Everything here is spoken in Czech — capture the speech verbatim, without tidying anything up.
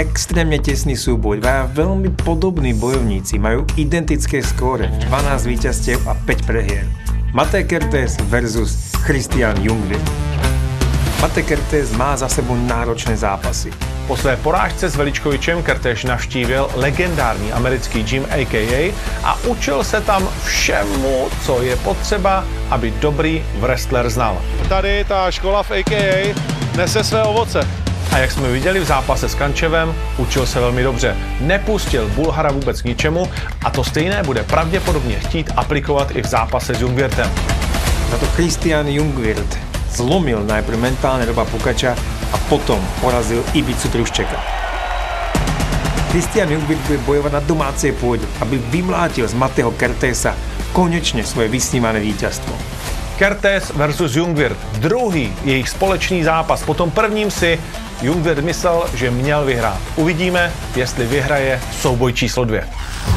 extrémne tesný súboj. Dva veľmi podobní bojovníci majú identické skóre, dvanásť víťazstiev a päť prehier. Máté Kertész versus Christian Jungwirth. Máté Kertész má za sebou náročné zápasy. Po své porážce s Veličkovičem Kertész navštívil legendární americký gym á ká á a učil se tam všemu, co je potřeba, aby dobrý wrestler znal. Tady ta škola v á ká á nese své ovoce. A jak jsme viděli v zápase s Kančevem, učil se velmi dobře. Nepustil Bulhara vůbec k ničemu a to stejné bude pravděpodobně chtít aplikovat i v zápase s Jungwirthem. Za to Christian Jungwirth zlomil najprv mentálne roba pukača a potom porazil Ibicu Truščeka. Christian Jungwirth bude bojovať na domácej pôde, aby vymlátil z Matého Kertésa konečne svoje vysnívané víťazstvo. Kertész versus Jungwirth, druhý jejich společný zápas. Po tom prvním si Jungwirth myslel, že měl vyhrát. Uvidíme, jestli vyhraje souboj číslo dvě.